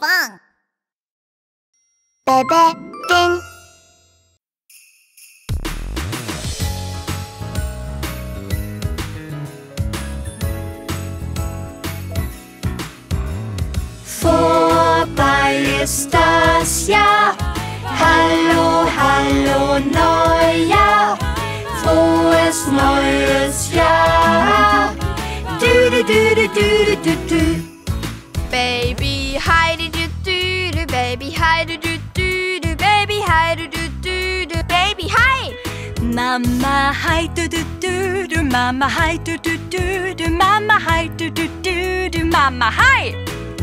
Pinkfong. Bebe, ding. Vorbei ist das Jahr. Hallo, hallo, Neujahr. Frohes neues Jahr. Dü, dü, dü, dü, dü, dü. Baby Hai, dü, dü, dü, dü. Baby Hai, dü, dü, dü, dü. Baby Hai, dü, dü, dü, dü. Baby Hai. Mama Hai, dü, dü, dü, dü. Mama Hai, dü, dü, dü, dü. Mama Hai, dü, dü, dü, dü. Mama Hai.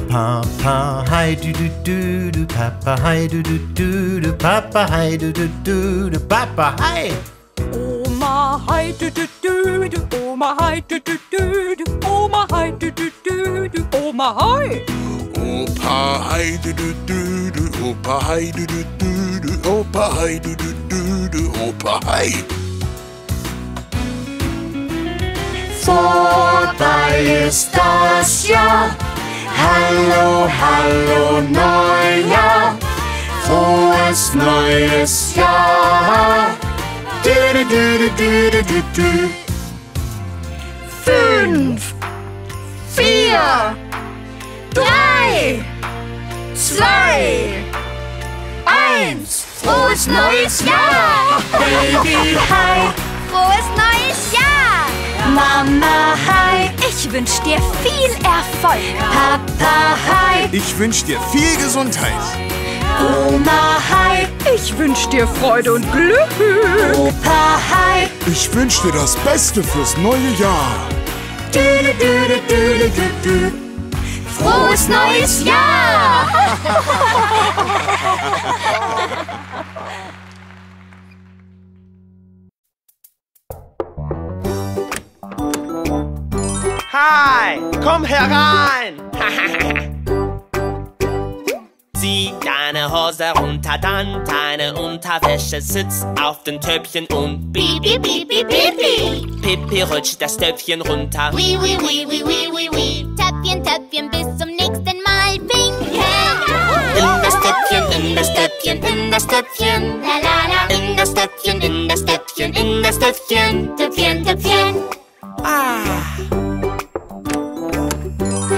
Papa Hai, dü, dü, dü, dü. Papa Hai, dü, dü, dü, dü. Papa Hai, dü, dü, dü, dü. Papa Hai. Oma Hai, dü, dü, dü, dü. Oma Hai, dü, dü, dü, dü. Oma Hai, dü, dü, dü, dü. Oma Hai. Opa Hai, dü, dü, dü, dü. Opa Hai, dü, dü, dü, dü. Opa Hai, dü, dü, dü, dü. Opa Hai. Vorbei ist das Jahr. Hallo, hallo, Neujahr. Frohes neues Jahr. Du, du, du, du, du, du, du. 5, 4, 3, 2, 1. Frohes neues Jahr. Baby Hai. Frohes neues Jahr. Mama Hai. Ich wünsch dir viel Erfolg. Papa Hai. Ich wünsch dir viel Gesundheit. Oma Hai, ich wünsch dir Freude und Glück. Opa Hai, ich wünsch dir das Beste fürs neue Jahr. Du, du, du, du, du, du, du. Frohes neues Jahr! Hi, komm herein! Zieh deine Hose runter, dann deine Unterwäsche, sitz auf den Töpfchen und pipi, pipi, pipi. Pipi rutscht das Töpfchen runter. Wii, wii, wii, wii, wii, wii, wii. Töpfchen, Töpfchen, bis zum nächsten Mal. Pink, hey. In das Töpfchen, in das Töpfchen, in das Töpfchen. La, la, la. In das Töpfchen, in das Töpfchen, in das Töpfchen. Töpfchen, Töpfchen. Ah.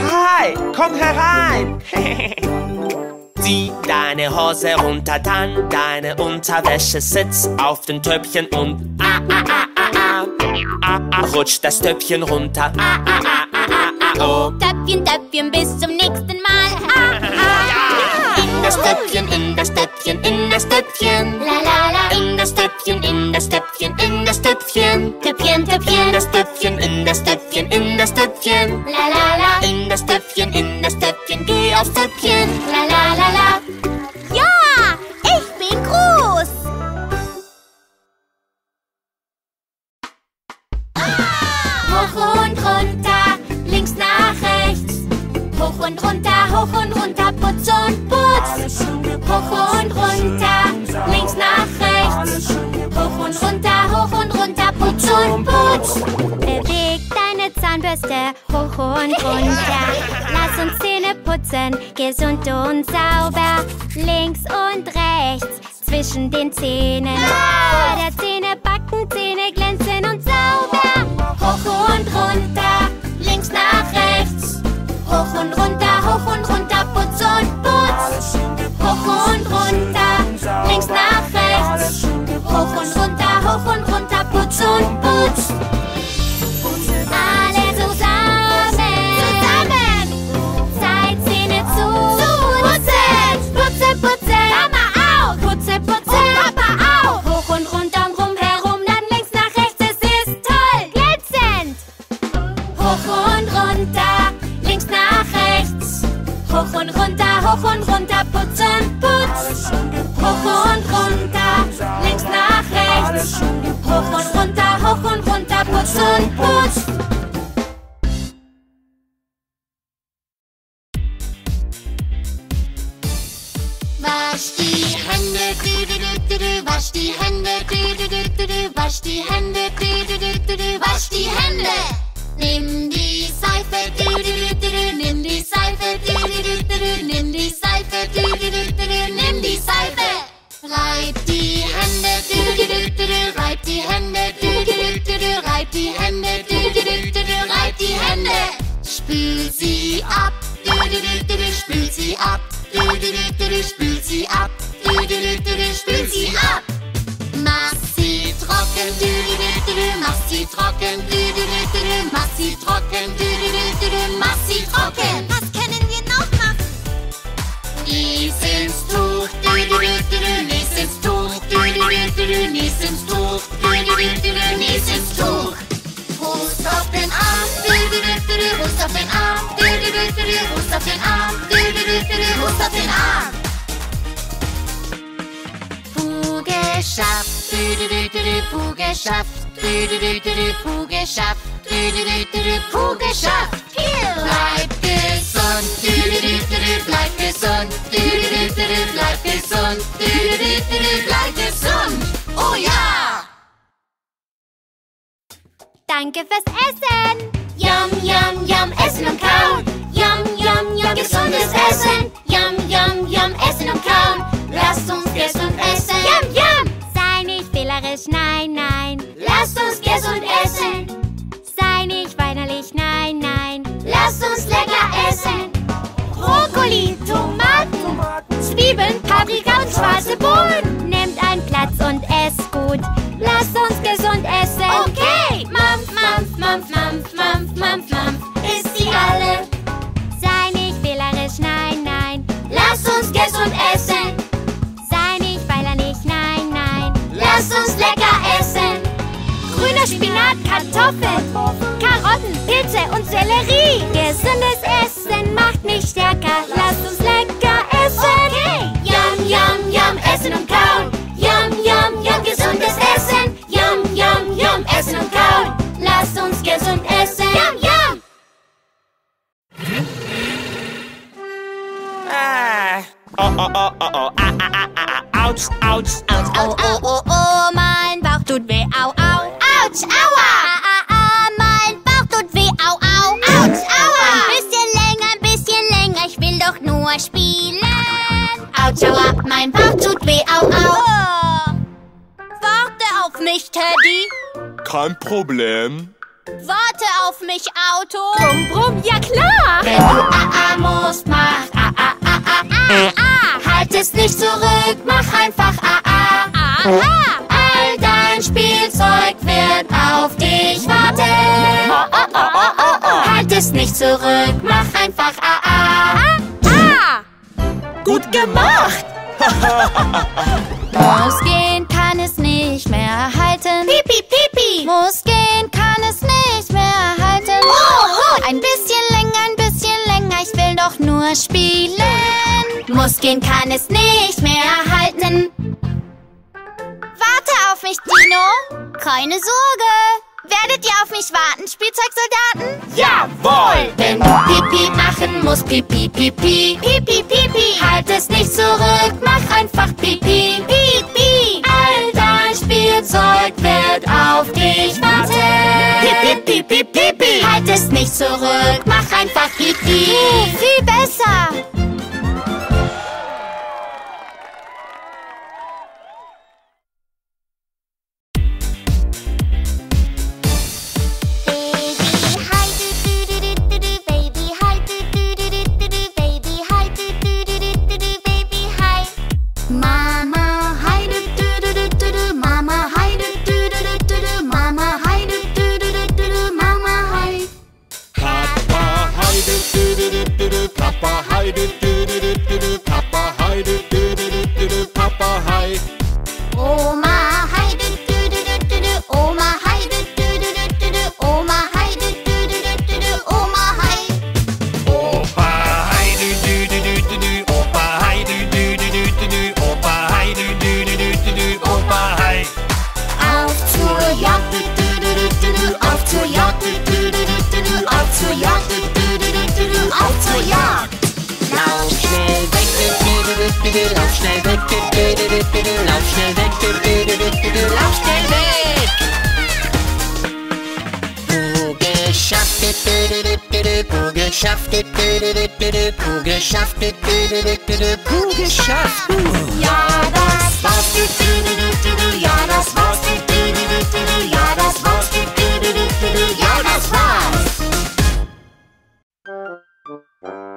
Hi, komm herein. Zieh deine Hose runter, dann deine Unterwäsche, sitz auf den Töpfchen und ah, ah, ah, ah, ah, ah, rutsch das Töpfchen runter. Ah, ah, ah, ah, ah, oh. Töpfchen, Töpfchen, bis zum nächsten Mal. Ah, ah, ja. In das Töpfchen, in das Töpfchen, in das Töpfchen. La, la, la. In das Töpfchen, in das Töpfchen, in das Töpfchen. Töpfchen, Töpfchen. In das Töpfchen, in das Töpfchen, in das Töpfchen. La, la, la. In das Töpfchen, in das Töpfchen, geh aufs Töpfchen. La, la, la, la. Ja, ich bin groß. Hoch und runter, links nach rechts. Hoch und runter, putz und putz. Hoch und runter, links nach rechts. Hoch und runter, putz und putz. Beweg deine Zahnbürste, hoch und runter. Lass uns Zähne putzen, gesund und sauber. Links und rechts, zwischen den Zähnen. Vor der Zähne backen, Zähne glänzen und sauber. Hoch und runter, links nach rechts. Hoch und runter, putz und putz. Hoch und runter, links nach rechts. Hoch und runter, putz und putz. Alle zusammen, Zeit, Zähne zu putzen. Putzen, putzen, Mama auch. Putzen, putzen, Papa auch. Hoch und runter und rum herum, dann links nach rechts, es ist toll, glänzend. Hoch und runter, links nach rechts. Hoch und runter, putz und putz. Hoch und runter, links nach rechts. Hoch und runter, putz und putz. Wasch die Hände, du, du, du, du, du. Wasch die Hände, du, du, du, du, du. Wasch die Hände, du, du, du, du, du. Wasch die Hände. Nimm die Seife, du, du, du, du, du. Nimm die Seife, du, du, du, du, du. Nimm die Seife. spielt sie ab. Spielt sie ab. Spielt sie ab. Mach sie trocken. Mach sie trocken. Mach sie trocken. Mach sie trocken. Was können wir noch machen? Nies ins Tuch. Nies ins Tuch. Nies ins Tuch. Nies ins Tuch. Hust auf den Arm. Hust auf den Arm. Hust auf den Arm. Hust auf den Arm. Fugeschaft. Fugeschaft. Fugeschaft. Fugeschaft. Bleib gesund. Bleib gesund. Bleib gesund. Bleib gesund. Oh ja! Danke fürs Essen. Yum, yum, yum, essen und kauen. Yum, yum, yum, gesundes Essen. Yum, yum, yum, essen und kauen. Lasst uns gesund essen. Yum, yum. Sei nicht wählerisch, nein, nein. Lasst uns gesund essen. Sei nicht weinerlich, nein, nein. Lasst uns lecker essen. Brokkoli, Tomaten, Zwiebeln, Paprika und schwarze Bohnen. Nehmt einen Platz und esst gut. Lasst uns gesund essen. Okay. Mampf, mampf, mampf, mampf, mampf, mampf, mampf. Isst sie alle. Sei nicht wählerisch, nein, nein. Lasst uns gesund essen. Sei nicht weinerlich, nein, nein. Lasst uns lecker essen. Grüner Spinat, Kartoffeln, Karotten, Pilze und Sellerie. Gesundes Essen macht mich stärker. Lasst uns lecker essen. Okay. Yum, yum, yum, essen und kauen. Yum, yum, yum, gesundes Essen. Yum, yum, yum, essen und kauen. Lasst uns gesund essen. Yum, yum. Oh, oh, oh, oh, oh, ah, ah, ah, ah, ouch, ouch, ouch, oh, oh, oh, oh, mein Bauch tut weh, au, au, ouch, aua, ah, ah, ah, mein Bauch tut weh, au, au, ouch, aua, ein bisschen länger, ich will doch nur spielen, ouch, aua, mein Bauch tut weh, au, au, warte auf mich, Teddy, kein Problem. Warte auf mich, Auto. Brumm, brumm, ja klar. Wenn du A-A musst, mach A-A-A-A-A. Halt es nicht zurück, mach einfach A-A. A-A. All dein Spielzeug wird auf dich warten. Halt es nicht zurück, mach einfach A-A. A-A. Gut gemacht. Muss gehen, kann es nicht mehr halten. Pipi, pipi. Muss gehen, kann es nicht mehr halten. Oh, oh. Ein bisschen länger, ich will doch nur spielen. Muss gehen, kann es nicht mehr halten. Warte auf mich, Dino. Keine Sorge. Werdet ihr auf mich warten, Spielzeugsoldaten? Jawohl! Wenn du Pipi machen musst, Pipi, Pipi. Pipi, Pipi. Halt es nicht zurück, mach einfach Pipi. Pipi. All dein Spielzeug wird auf dich warten. Pipi, Pipi, Pipi. Halt es nicht zurück, mach einfach Pipi. Viel besser.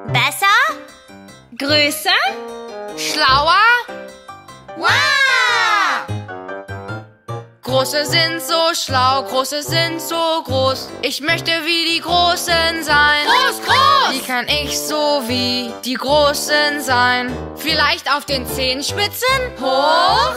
Besser? größer, schlauer. Wow! Große sind so schlau, große sind so groß. Ich möchte wie die Großen sein. Groß, groß! Wie kann ich so wie die Großen sein? Vielleicht auf den Zehenspitzen? Hoch!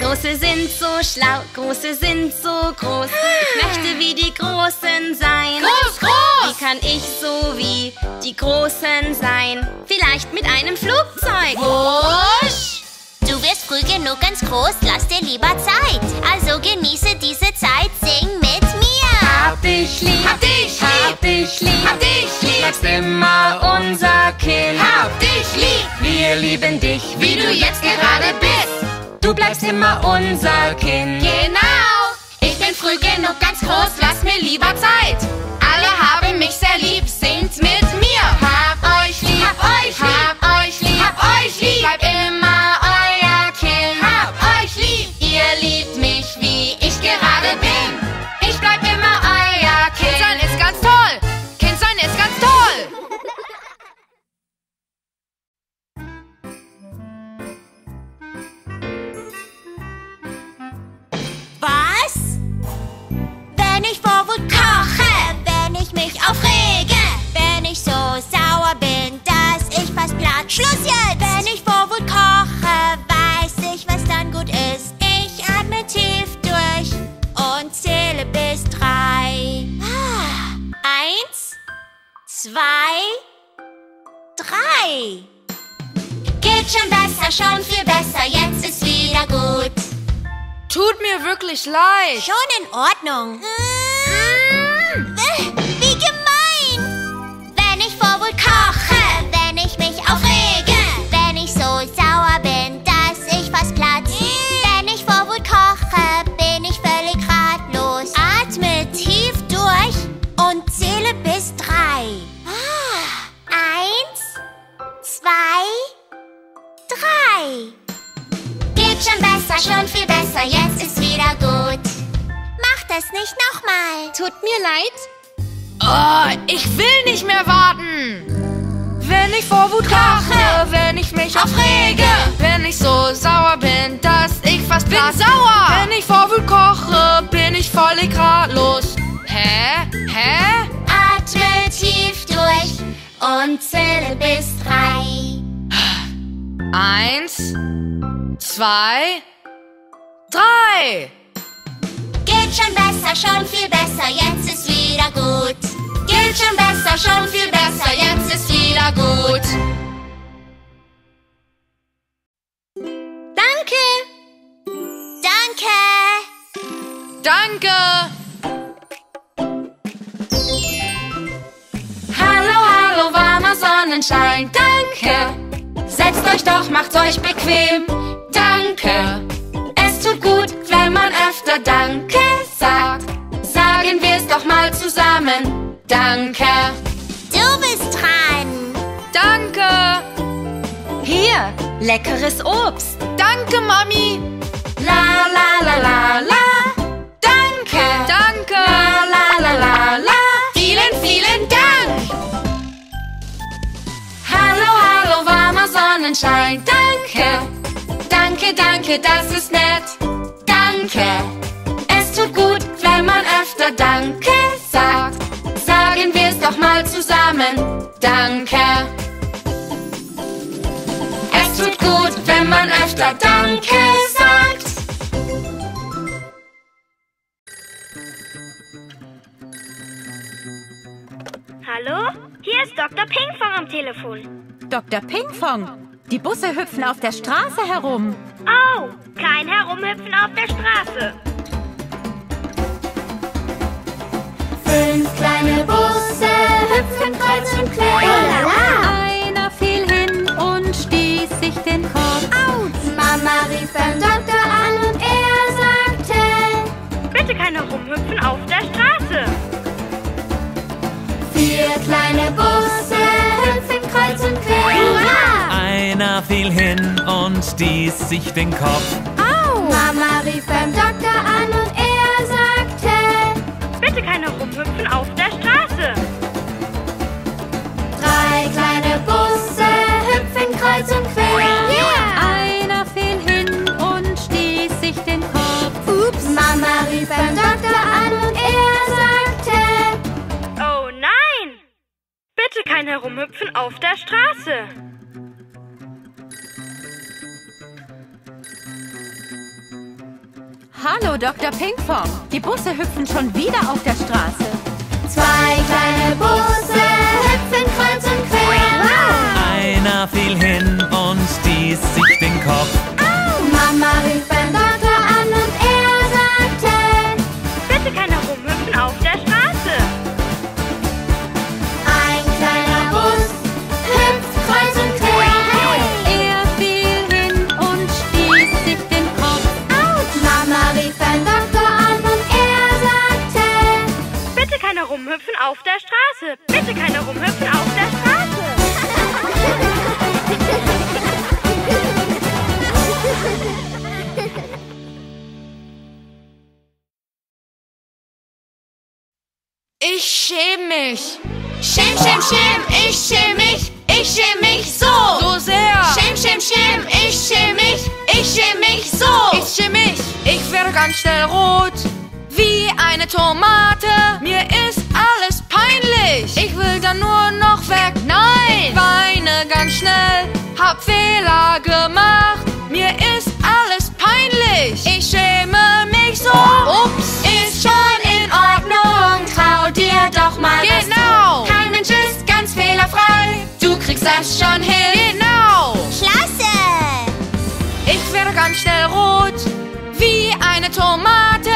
Große sind so schlau, große sind so groß. Ich möchte wie die Großen sein. Groß, groß! Wie kann ich so wie die Großen sein? Vielleicht mit einem Flugzeug. Wusch! Du wirst früh genug ganz groß, lass dir lieber Zeit. Also genieße diese Zeit, sing mit mir. Hab dich lieb, hab dich lieb, hab dich lieb, hab dich lieb. Du bleibst immer unser Kind. Hab dich lieb, wir lieben dich, wie du jetzt gerade bist. Du bleibst immer unser Kind. Genau! Ich bin früh genug ganz groß, lass mir lieber Zeit. Alle haben mich sehr lieb, singt mit mir. Hab euch lieb, hab euch lieb, hab euch lieb, hab euch lieb. Bleib immer euer Kind. Hab euch lieb. Ihr liebt mich, wie ich gerade bin. Ich bleib immer euer Kind. Kind sein ist ganz toll. Kind sein ist ganz toll. Wenn ich vor Wut koche, wenn ich mich aufrege, wenn ich so sauer bin, dass ich fast platt. Schluss jetzt! Wenn ich vor Wut koche, weiß ich, was dann gut ist. Ich atme tief durch und zähle bis 3. 1, 2, 3. Geht schon besser, schon viel besser, jetzt ist wieder gut. Tut mir wirklich leid. Schon in Ordnung. Wie gemein. Wenn ich vor Wut koche, wenn ich mich aufrege, wenn ich so sauer bin, dass ich fast platze. Wenn ich vor Wut koche, bin ich völlig ratlos. Atme tief durch und zähle bis 3. 1, 2, 3. Geht schon besser, schon viel besser, jetzt ist wieder gut. Mach das nicht nochmal. Tut mir leid. Oh, ich will nicht mehr warten. Wenn ich vor Wut koche, wenn ich mich aufrege, wenn ich so sauer bin, dass ich fast bin sauer. Wenn ich vor Wut koche, bin ich völlig ratlos. Hä? Atme tief durch und zähle bis 3. 1, 2, 3. Geht schon besser, schon viel besser, jetzt ist wieder gut. Geht schon besser, schon viel besser, jetzt ist wieder gut. Danke. Danke. Danke. Hallo, hallo, warmer Sonnenschein, danke. Setzt euch doch, macht's euch bequem. Danke. Es tut gut, wenn man öfter Danke sagt. Sagen wir's doch mal zusammen. Danke. Du bist dran. Danke. Hier, leckeres Obst. Danke, Mami. La, la, la, la, la. Danke. Danke. La, la, la, la, la. Vielen, vielen Dank. Hallo, hallo, warmer Sonnenschein, danke. Danke, danke, das ist nett, danke. Es tut gut, wenn man öfter Danke sagt. Sagen wir's doch mal zusammen, danke. Es tut gut, wenn man öfter Danke sagt. Hallo? Hier ist Dr. Pinkfong am Telefon. Dr. Pinkfong? Die Busse hüpfen auf der Straße herum. Oh, kein Herumhüpfen auf der Straße. 5 kleine Busse hüpfen kreuz und quer. Einer fiel hin und stieß sich den Kopf. Autsch! Mama rief beim Doktor an und er sagte: Bitte kein Herumhüpfen auf der Straße. 4 kleine Busse hüpfen kreuz und quer. Hurra! Einer fiel hin und stieß sich den Kopf. Au! Mama rief beim Doktor an und er sagte: Bitte keine Rumhüpfen auf der Straße. 3 kleine Busse auf der Straße. Hallo, Dr. Pinkfong. Die Busse hüpfen schon wieder auf der Straße. Zwei kleine Busse hüpfen kreuz und quer. Wow. Einer fiel hin und stieß sich den Kopf. Au. Mama rief beim Doktor an und er sagte: Bitte keine rumhüpfen auf der Straße. Ein kleiner Bus hüpft kreuz und quer. Hey. Er fiel hin und stieß sich den Kopf. Au. Mama rief beim Doktor an und er sagte: Bitte keine rumhüpfen auf der Straße. Bitte keine rumhüpfen auf der Straße. Ich schäme mich. Schäm, schäm, schäm, ich schäme mich. Ich schäme mich so. So sehr. Schäm, schäm, schäm, ich schäme mich. Ich schäme mich so. Ich schäme mich. Ich werde ganz schnell rot. Wie eine Tomate. Mir ist alles peinlich. Ich will dann nur noch weg. Nein. Ich weine ganz schnell. Hab Fehler gemacht. Mir ist alles peinlich. Ich schäme mich so. Ups. Ist schon in Ordnung. Trau dir doch mal. Genau. Kein Mensch ist ganz fehlerfrei. Du kriegst das schon hin. Genau. Klasse. Ich werde ganz schnell rot. Wie eine Tomate.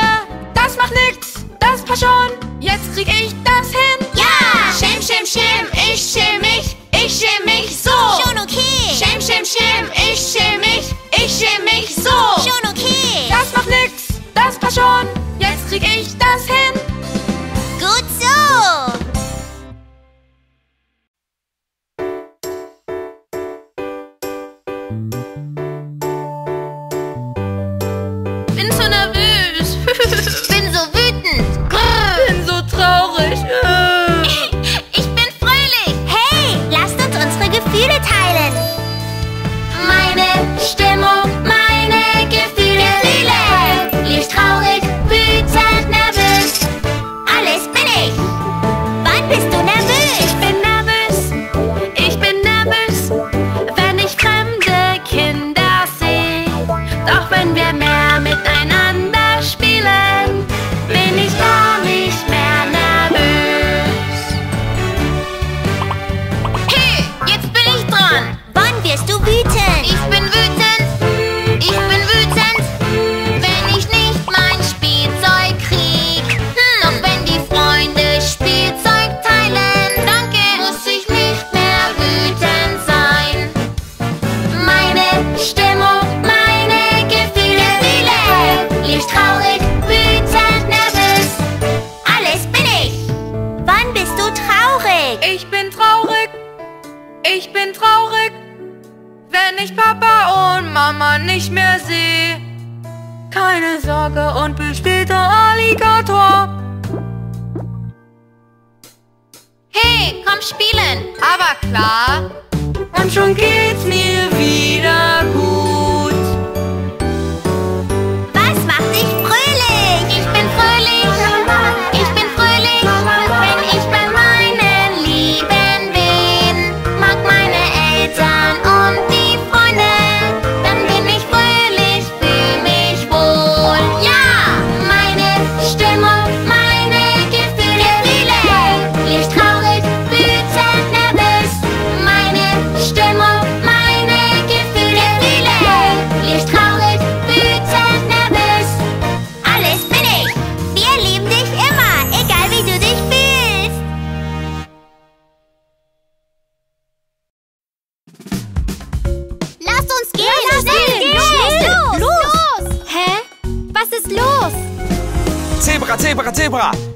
Das macht nix, das passt schon. Jetzt krieg ich das hin. Ja! Schäm, schäm, schäm, ich schäm mich. Ich schäm mich so. Schon okay. Schäm, schäm, schäm, ich schäm mich. Ich schäm mich so. Schon okay. Das macht nix, das passt schon. Jetzt krieg ich das hin. Gut so.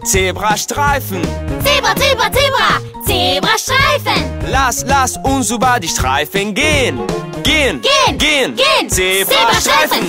Zebrastreifen. Zebra, Zebra, Zebra, Zebrastreifen. Lass uns über die Streifen gehen. Gehen. Zebrastreifen.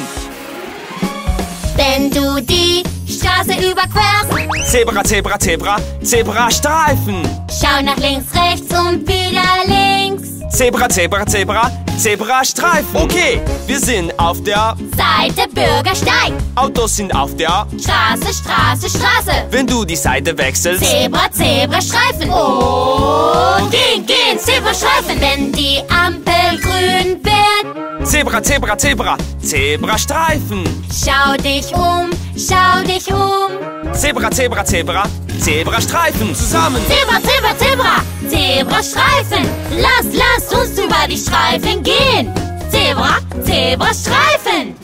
Wenn du die Straße überquerst. Zebra, Zebra, Zebra, Zebrastreifen. Schau nach links, rechts und wieder links. Zebra, Zebra, Zebra, Zebrastreifen. Okay, wir sind auf der Seite Bürgersteig. Autos sind auf der Straße, Straße, Straße. Wenn du die Seite wechselst, Zebra, Zebrastreifen. Und gehen, gehen, Zebrastreifen. Wenn die Ampel grün wird, Zebra, Zebra, Zebra, Zebrastreifen. Schau dich um, schau dich um. Zebra, Zebra, Zebra, Zebrastreifen. Zusammen. Zebra, Zebra, Zebra, Zebrastreifen. Lass uns über die Streifen gehen. Zebra, Zebrastreifen.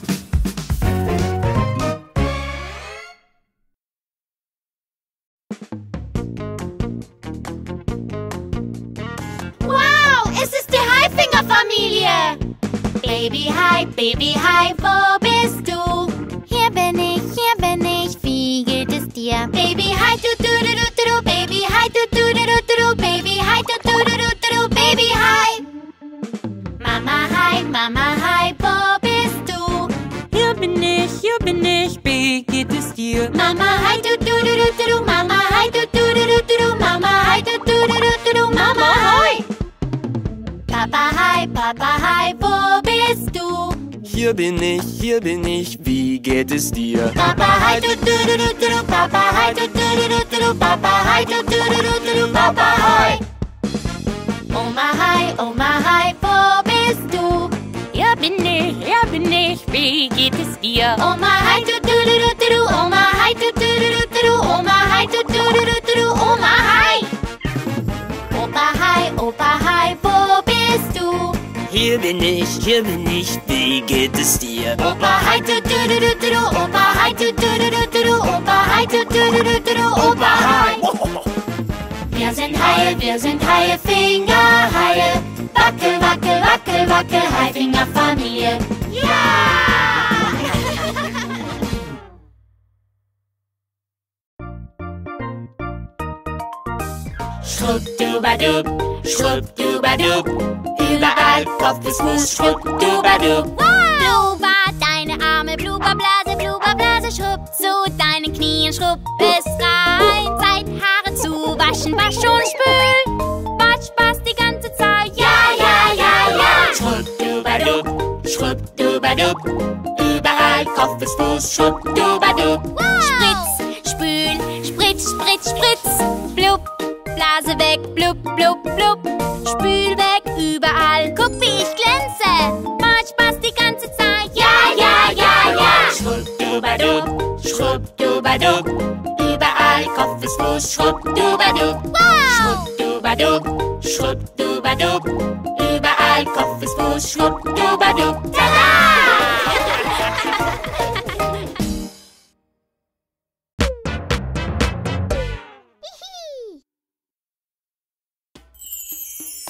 Wow, es ist die Haifinger-Familie. Baby Hai, Baby Hai, wo bist du? Hier bin ich, wie geht es dir? Baby Hai, du, du, du, du, du, Baby Hai, du, du, du, du, du, Baby Hai, du, du, du, du, du, Baby Hai. Mama Hai, wo bist du? Hier bin ich, wie geht es dir? Mama Hai, du, du, du, du, du, Mama Hai, du, du, du, du, du, Mama Hai, du, du, du, du, du, Mama Hai. Papa Hai, wo bist du? Hier bin ich, wie geht es dir? Papa Hai, du, du, du, du, du, Papa Hai, du, du, du, du, du, Papa Hai, du, du, du, du, du, Papa Hai. Oma Hai, wo bist du? Hier bin ich, wie geht es dir? Oma Hai, du, du, du, du, du, Oma Hai, du, du, du, du, du, Oma Hai, du, du, du, du, du, Oma Hai. Opa Hai, wo bist du? Hier bin ich, wie geht es dir? Opa Hai, du, du, du, du, du, Opa Hai, du, du, du, du, du, Opa Hai, du, du, du, du, du, Opa Hai. Wir sind Haie, Fingerhaie. Wackel, wackel, wackel, wackel, Haifingerfamilie. Ja! Schrubdubadub, überall Kopf bis Fuß, Schrubdubadub. Bluba, deine Arme, Bluba, Blase, schrub zu deinen Knien, schrub es rein. Zeit, Haare zu waschen, wasch und spül. Batsch, was die ganze Zeit, ja. Schrubdubadub, überall Kopf bis Fuß, Schrubdubadub. Spritz, spül, spritz, blub. Blase weg, blub. Spül weg, überall. Guck, wie ich glänze. Macht Spaß die ganze Zeit. Ja. Schrubdubadub. Überall Kopf bis Fuß. Schrubdubadub. Wow. Schrubdubadub. Überall Kopf bis Fuß. Schrubdubadub. Tada!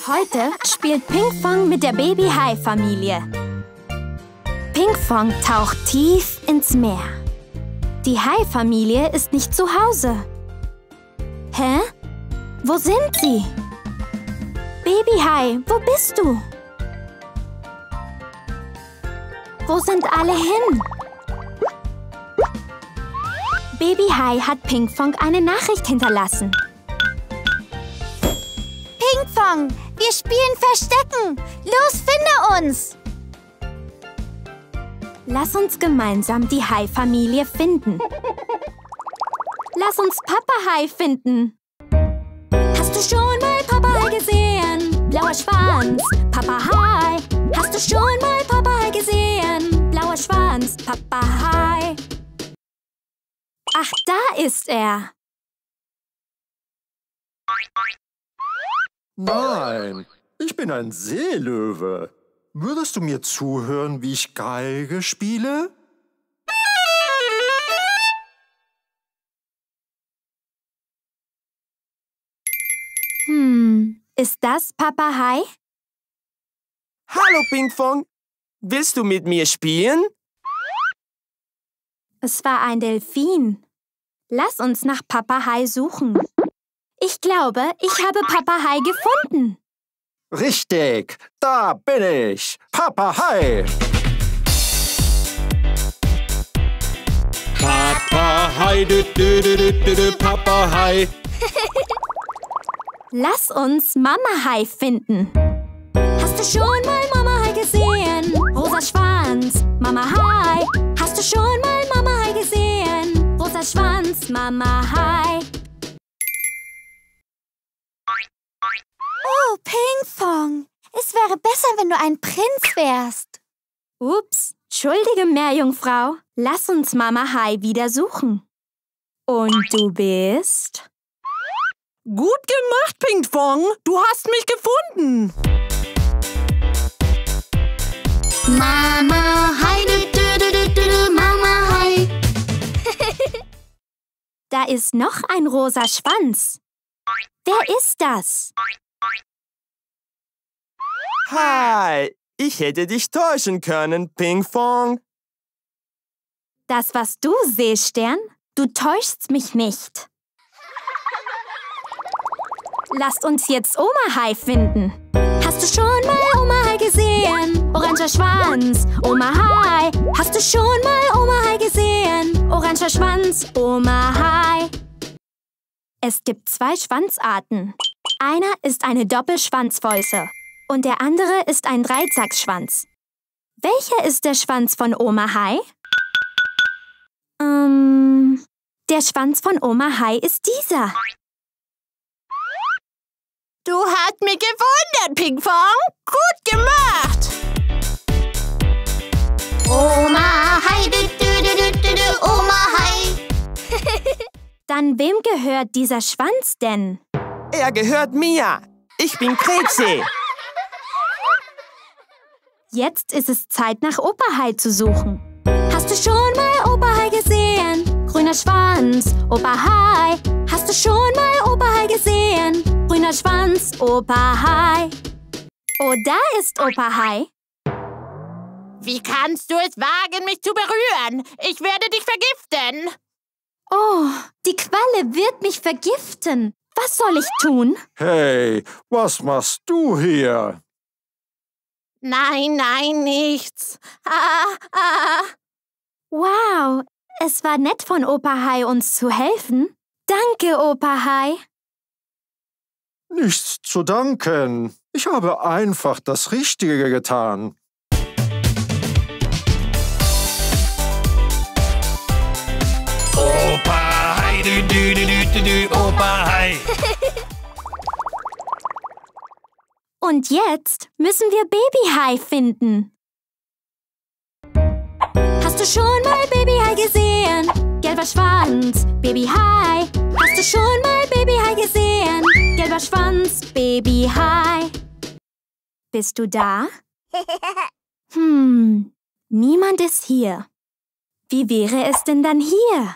Heute spielt Pinkfong mit der Baby Hai-Familie. Pinkfong taucht tief ins Meer. Die Hai-Familie ist nicht zu Hause. Hä? Wo sind sie? Baby Hai, wo bist du? Wo sind alle hin? Baby Hai hat Pinkfong eine Nachricht hinterlassen. Pinkfong! Wir spielen Verstecken. Los, finde uns! Lass uns gemeinsam die Hai-Familie finden. Lass uns Papa Hai finden. Hast du schon mal Papa Hai gesehen? Blauer Schwanz, Papa Hai. Hast du schon mal Papa Hai gesehen? Blauer Schwanz, Papa Hai. Ach, da ist er. Nein, ich bin ein Seelöwe. Würdest du mir zuhören, wie ich Geige spiele? Ist das Papa Hai? Hallo, Pinkfong. Willst du mit mir spielen? Es war ein Delfin. Lass uns nach Papa Hai suchen. Ich glaube, ich habe Papa Hai gefunden. Richtig, da bin ich, Papa Hai. Papa Hai, du, du, du, du, du, Papa Hai. Lass uns Mama Hai finden. Hast du schon mal Mama Hai Mama Hai. Oh, Pinkfong. Es wäre besser, wenn du ein Prinz wärst. Ups, entschuldige, Meerjungfrau. Lass uns Mama Hai wieder suchen. Und du bist? Gut gemacht, Pinkfong. Du hast mich gefunden. Mama Hai, Mama Hai. Da ist noch ein rosa Schwanz. Wer ist das? Hi, ich hätte dich täuschen können, Pinkfong. Das warst du, Seestern. Du täuschst mich nicht. Lasst uns jetzt Oma Hai finden. Hast du schon mal Oma Hai gesehen? Oranger Schwanz, Oma Hai. Hast du schon mal Oma Hai gesehen? Oranger Schwanz, Oma Hai. Es gibt zwei Schwanzarten. Einer ist eine Doppelschwanzfäuse und der andere ist ein Dreizackschwanz. Welcher ist der Schwanz von Oma Hai? Der Schwanz von Oma Hai ist dieser. Du hast mich gewundert, Pinkfong. Gut gemacht. Oma Hai, Oma Hai. Dann wem gehört dieser Schwanz denn? Er gehört mir. Ich bin Krebse. Jetzt ist es Zeit, nach Opa Hai zu suchen. Hast du schon mal Opa Hai gesehen? Grüner Schwanz, Opa Hai. Hast du schon mal Opa Hai gesehen? Grüner Schwanz, Opa Hai. Oh, da ist Opa Hai. Wie kannst du es wagen, mich zu berühren? Ich werde dich vergiften. Oh, die Qualle wird mich vergiften. Was soll ich tun? Hey, was machst du hier? Nein, nein, nichts. Wow, es war nett von Opa Hai, uns zu helfen. Danke, Opa Hai. Nichts zu danken. Ich habe einfach das Richtige getan. Opa Hai, du, du, du, du, du, du, Opa Hai. Und jetzt müssen wir Baby Hai finden. Hast du schon mal Baby Hai gesehen? Gelber Schwanz, Baby Hai. Hast du schon mal Baby Hai gesehen? Gelber Schwanz, Baby Hai. Bist du da? Niemand ist hier. Wie wäre es denn dann hier?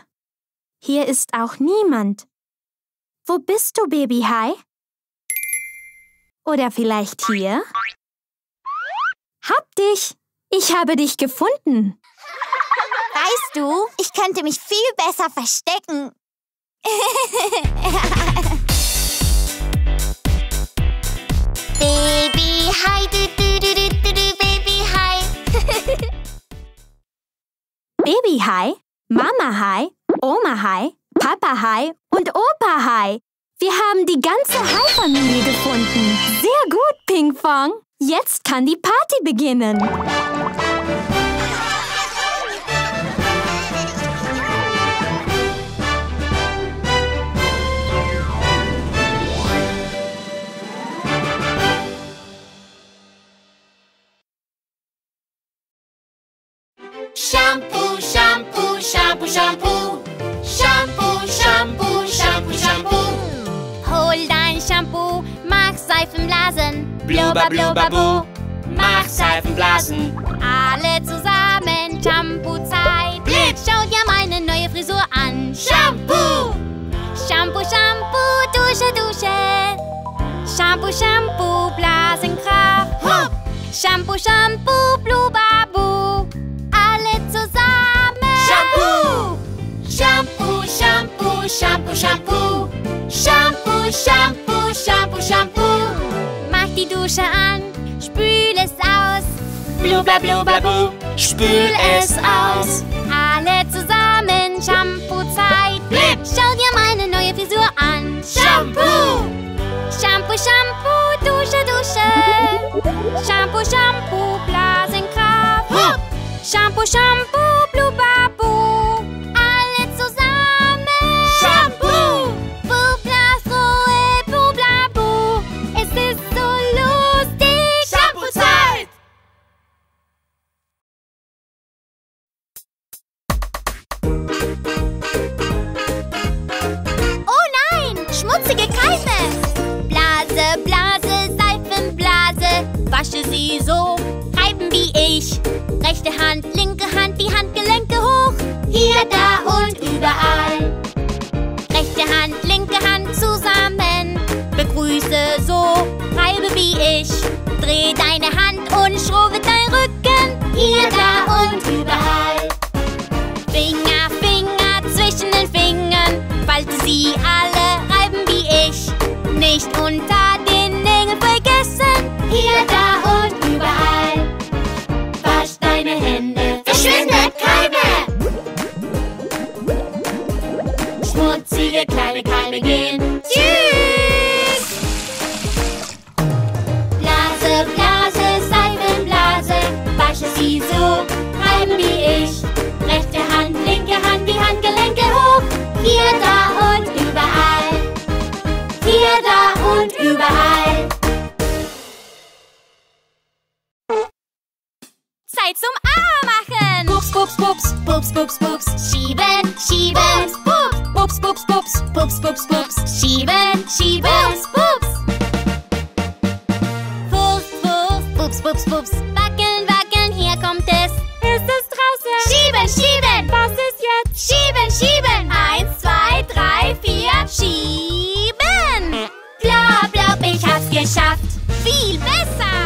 Hier ist auch niemand. Wo bist du, Baby Hai? Oder vielleicht hier? Hab dich! Ich habe dich gefunden! Weißt du, ich könnte mich viel besser verstecken. Baby Hai, du, du, du, du, du, Baby Hai. Baby Hai, Mama Hai, Oma Hai, Papa Hai und Opa Hai. Wir haben die ganze Hai-Familie gefunden. Sehr gut, Pinkfong. Jetzt kann die Party beginnen. Shampoo, Shampoo, Shampoo, Shampoo. Shampoo, Shampoo, Shampoo, Shampoo. Hol dein Shampoo, mach Seifenblasen. Blubber, blubber, blub, mach Seifenblasen. Alle zusammen, Shampoo-Zeit. Blitz, schau dir meine neue Frisur an. Shampoo! Shampoo, Shampoo, Dusche, Dusche. Shampoo, Shampoo, Blasenkraft. Hup! Shampoo, Shampoo, Blubabu. Alle zusammen. Shampoo! Shampoo, Shampoo, Shampoo, Shampoo. Shampoo, Shampoo, Shampoo, Shampoo. Mach die Dusche an, spül es aus. Blubber, blubber, blub, spül es aus. Alle zusammen, Shampoo-Zeit. Blip, schau dir meine neue Frisur an. Shampoo! Shampoo, Shampoo, Dusche, Dusche. Shampoo, Shampoo, Blasenkraft. Hup! Shampoo, Shampoo, Blubabu. Alle zusammen. sie so treiben wie ich. Rechte Hand, linke Hand, die Handgelenke hoch. Hier, da und überall. Rechte Hand, linke Hand zusammen. Begrüße so, treibe wie ich. Dreh deine Hand und schrubbe deinen Rücken. Hier, da und überall. Finger, Finger, zwischen den Fingern. Falte sie alle, reiben wie ich. Nicht unter den Nägeln vergessen. Hier, da und überall. Wasch deine Hände. Verschwindet Keime! Schmutzige kleine Keime gehen. Tschüss! Blase, Blase, Seifenblase. Wasche sie so, reiben wie ich. Rechte Hand, linke Hand, die Handgelenke hoch. Hier, da und überall. Hier, da und überall. Zeit zum A machen. Pups, pups, pups, pups, pups, pups. Schieben, schieben, pups, pups, pups, pups, pups, pups, pups. Schieben, schieben, pups. Pups, pups, pups, pups, pups. Wackeln, wackeln, hier kommt es. Ist es draußen? Schieben, schieben. Was ist jetzt? Schieben, schieben. 1, 2, 3, 4. Schieben. Glaub, glaub, ich hab's geschafft. Viel besser.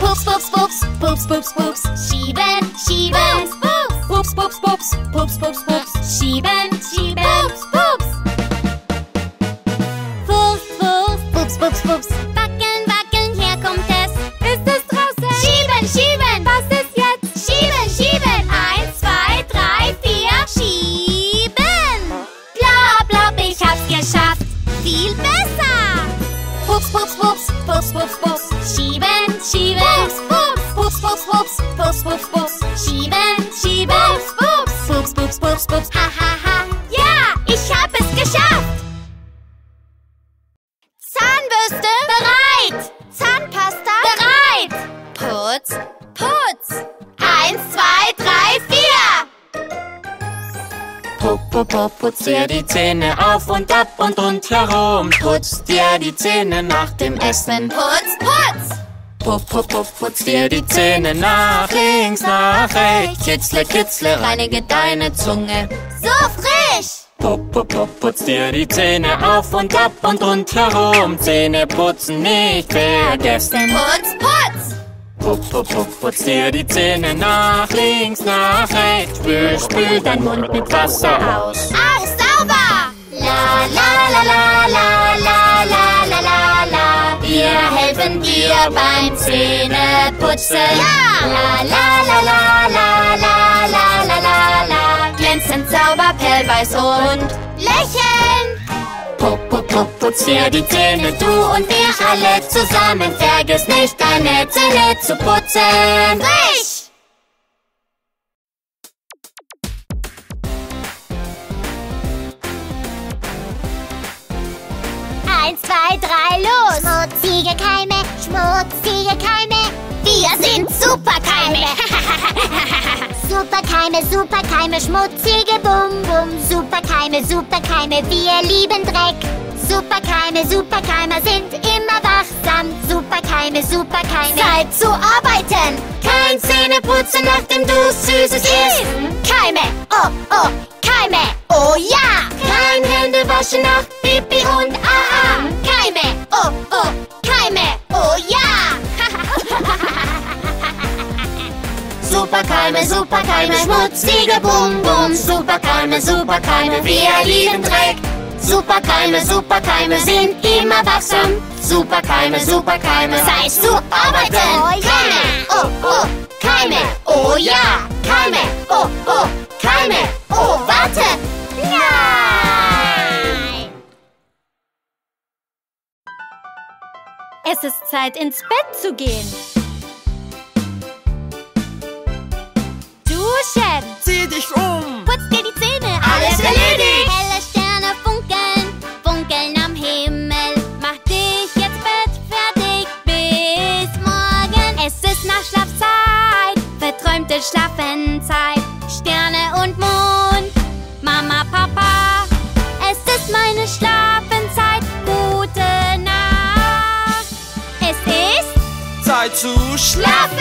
Pups, pups, pups, pups, pups, pups. Schieben, schieben, pups, pups, pups, pups, pups, pups, pups. Schieben, schieben, pups, pups. Pups, pups, pups, pups, pups. Wackeln, wackeln, hier kommt es. Ist es draußen? Schieben, schieben. Was ist jetzt? Schieben, schieben. 1, 2, 3, 4. Schieben. Glaub, glaub, ich hab's geschafft. Viel besser. Pups, pups, pups, pups, pups, pups. Schieben, schieben, pups, pups, pups, pups, pups, pups, pups. Schieben, schieben, pups, pups, pups, pups, pups. Ha, ha, ha. Ja, ich hab es geschafft. Zahnbürste bereit. Zahnpasta bereit. Putz, putz. 1, 2, 3, 4. Popopo, putz dir die Zähne auf und ab und rundherum. Putz dir die Zähne nach dem Essen. Putz, putz. Puff, puff, puff, putz dir die Zähne nach links, nach rechts. Kitzle, kitzle, reinige deine Zunge. So frisch! Puff, puff, puff, putz dir die Zähne auf und ab und rundherum. Zähne putzen nicht vergessen. Putz, putz! Puff, puff, puff, putz dir die Zähne nach links, nach rechts. Spül, spül dein Mund mit Wasser aus. Alles sauber! La, la, la, la, la, la, la, la, la, la. Wir helfen dir beim Zähneputzen. Ja! La la la la la la la la la la. Glänzend, sauber, pellweiß und lächeln. Pup, pup, pup, putz dir die Zähne, du und ich alle zusammen. Vergiss nicht, deine Zähne zu putzen. Frisch! Eins, zwei, drei, los! Schmutzige Keime, schmutzige Keime. Wir sind Superkeime. Superkeime, Superkeime, schmutzige Bum-Bum. Superkeime, Superkeime, wir lieben Dreck. Superkeime, Superkeimer sind immer wachsam. Superkeime, Superkeime. Zeit zu arbeiten. Kein Zähneputzen, nachdem du Süßes isst. Keime, oh, oh, Keime, oh ja. Kein Händewaschen nach Pipi und Aha. Keime, oh, oh, Keime, oh ja. Superkeime, Superkeime, schmutzige Bum-Bum. Superkeime, Superkeime, wir lieben Dreck. Superkeime, Superkeime sind immer wachsam. Superkeime, Superkeime, sei zu arbeiten. Oh, ja. Keime, oh, oh, Keime, oh ja. Keime, oh, oh, Keime, oh, warte. Nein! Es ist Zeit, ins Bett zu gehen. Duschen! Zieh dich um! Putz dir die Zähne! Alles erledigt! Helle Sterne funkeln, funkeln am Himmel. Mach dich jetzt bettfertig, bis morgen. Es ist Nachtschlafzeit, verträumte Schlafenszeit. Sterne und Mond, Mama, Papa. Es ist meine Schlafenszeit, gute Nacht. Es ist Zeit zu zu schlafen.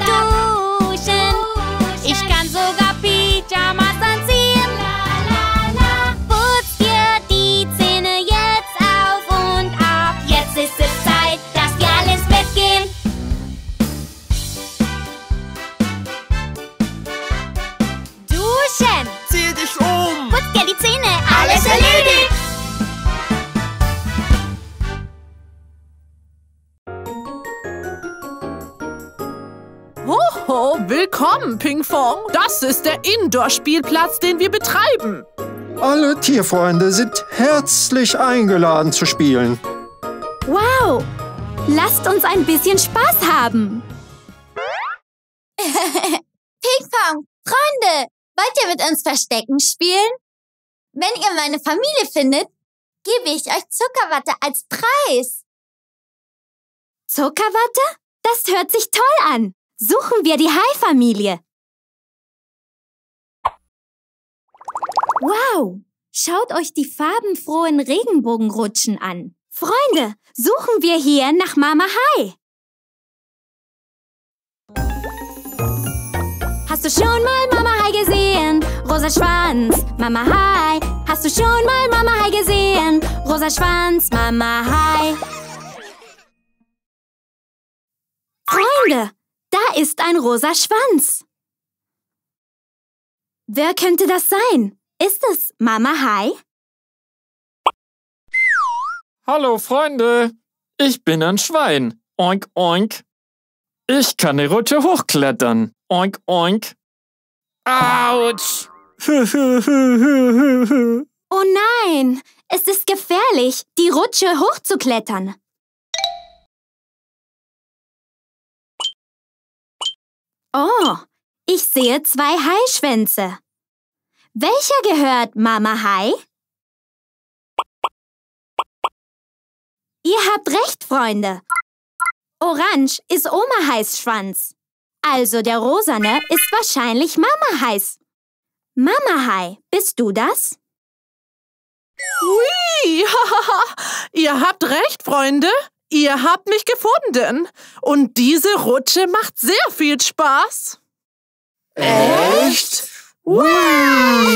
Duschen. Ich kann sogar Pyjamas anziehen. Putz dir die Zähne jetzt auf und ab. Jetzt ist es Zeit, dass wir alle ins Bett gehen. Duschen. Zieh dich um. Putz dir die Zähne. Alles erledigt. Hoho, willkommen, Pinkfong. Das ist der Indoor-Spielplatz, den wir betreiben. Alle Tierfreunde sind herzlich eingeladen zu spielen. Wow, lasst uns ein bisschen Spaß haben. Pinkfong, Freunde, wollt ihr mit uns Verstecken spielen? Wenn ihr meine Familie findet, gebe ich euch Zuckerwatte als Preis. Zuckerwatte? Das hört sich toll an. Suchen wir die Hai-Familie. Wow! Schaut euch die farbenfrohen Regenbogenrutschen an. Freunde, suchen wir hier nach Mama Hai. Hast du schon mal Mama Hai gesehen? Rosa Schwanz, Mama Hai. Hast du schon mal Mama Hai gesehen? Rosa Schwanz, Mama Hai. Freunde! Da ist ein rosa Schwanz. Wer könnte das sein? Ist es Mama Hai? Hallo Freunde, ich bin ein Schwein. Oink, oink. Ich kann die Rutsche hochklettern. Oink, oink. Autsch. Oh nein, es ist gefährlich, die Rutsche hochzuklettern. Oh, ich sehe zwei Haischwänze. Welcher gehört Mama Hai? Ihr habt recht, Freunde. Orange ist Oma Hais Schwanz. Also der Rosane ist wahrscheinlich Mama Hais. Mama Hai, bist du das? Hui, ihr habt recht, Freunde. Ihr habt mich gefunden. Und diese Rutsche macht sehr viel Spaß. Echt? Wow!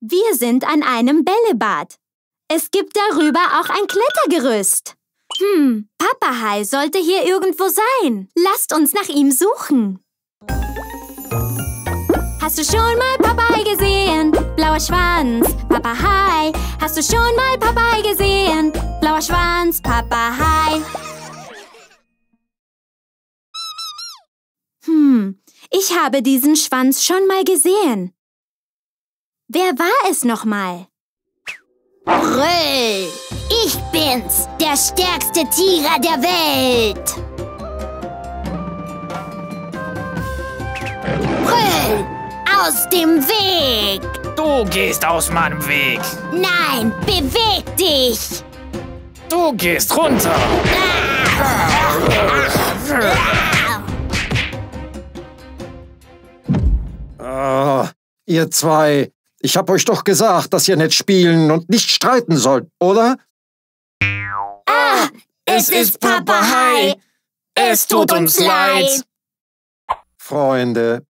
Wir sind an einem Bällebad. Es gibt darüber auch ein Klettergerüst. Papa Hai sollte hier irgendwo sein. Lasst uns nach ihm suchen. Hast du schon mal Papa Hai gesehen? Blauer Schwanz, Papa Hai. Hast du schon mal Papa Hai gesehen? Blauer Schwanz, Papa Hai. Ich habe diesen Schwanz schon mal gesehen. Wer war es nochmal? Brüll! Ich bin's, der stärkste Tiger der Welt! Brüll! Aus dem Weg! Du gehst aus meinem Weg! Nein, beweg dich! Du gehst runter! Ihr zwei, ich hab euch doch gesagt, dass ihr nicht spielen und nicht streiten sollt, oder? Es ist Papa Hai! Es tut uns leid! Freunde,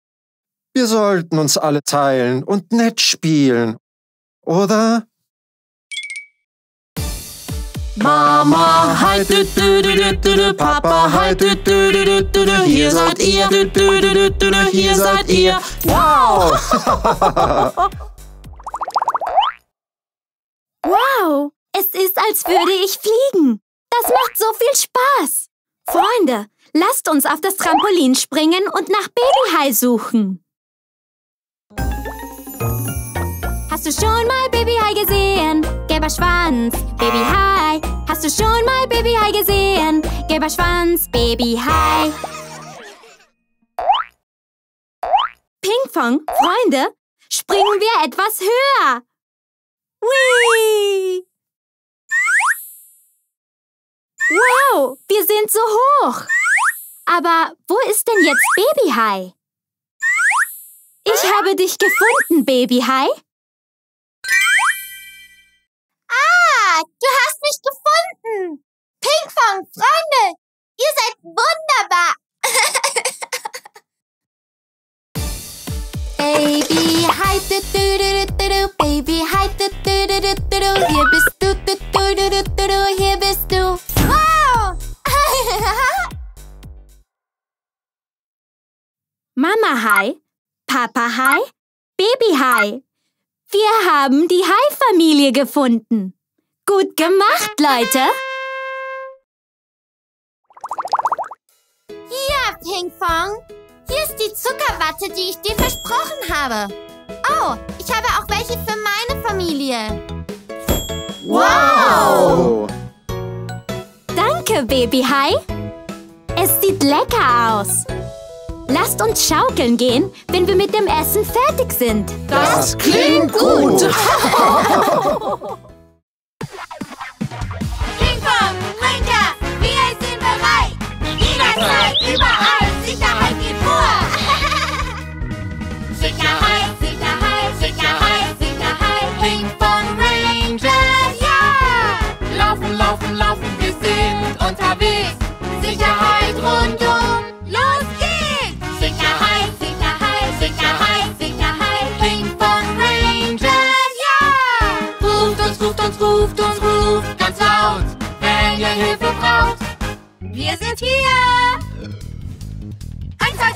wir sollten uns alle teilen und nett spielen, oder? Mama Hai, Papa Hai, hier seid ihr, hier seid ihr. Wow! Wow, es ist, als würde ich fliegen. Das macht so viel Spaß. Freunde, lasst uns auf das Trampolin springen und nach Baby Hai suchen. Hast du schon mal Baby Hai gesehen? Gelber Schwanz, Baby Hai. Hast du schon mal Baby Hai gesehen? Gelber Schwanz, Baby Hai. Pinkfong, Freunde, springen wir etwas höher. Whee! Wow, wir sind so hoch. Aber wo ist denn jetzt Baby Hai? Ich habe dich gefunden, Baby Hai. mich gefunden. Pinkfong, Freunde, ihr seid wunderbar. Baby Hai, du, du, du, du, du, Baby Hai, du, du, du, du, du, du, hier bist du, du, du, du, du, du, du, hier bist du. Wow! Mama Hai, Papa Hai, Baby Hai. Wir haben die Hai-Familie gefunden. Gut gemacht, Leute! Ja, Pinkfong. Hier ist die Zuckerwatte, die ich dir versprochen habe. Oh, ich habe auch welche für meine Familie. Wow! Danke, Baby Hai. Es sieht lecker aus. Lasst uns schaukeln gehen, wenn wir mit dem Essen fertig sind. Das klingt gut. Pinkfong, Rinka, wir sind bereit. Jederzeit, überall, Sicherheit geht vor. Sicherheit, Sicherheit, Sicherheit, Sicherheit. Pinkfong Rangers, ja! Yeah! Laufen, laufen, laufen, wir sind unterwegs. Sicherheit rundum. Ruft ganz laut, wenn ihr Hilfe braucht. Wir sind hier. 1, 2, 3,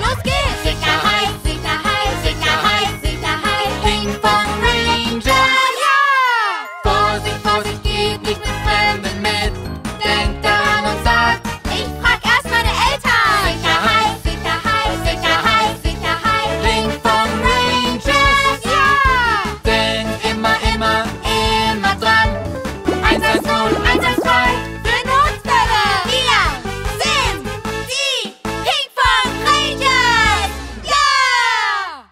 los geht's. Sicherheit, Sicherheit, Sicherheit, Sicherheit. Pinkfong Ranger, ja! Vorsicht, Vorsicht, geht nicht mit Fremden mit. Denkt daran und sagt, ich frag erst meine Eltern. Sicherheit, Sicherheit, Sicherheit, Sicherheit. Pinkfong Ranger, ja! Denkt immer, immer, immer dran. 1, 2, 3, für Notfälle. Wir sind die Pinkfong Rangers, ja!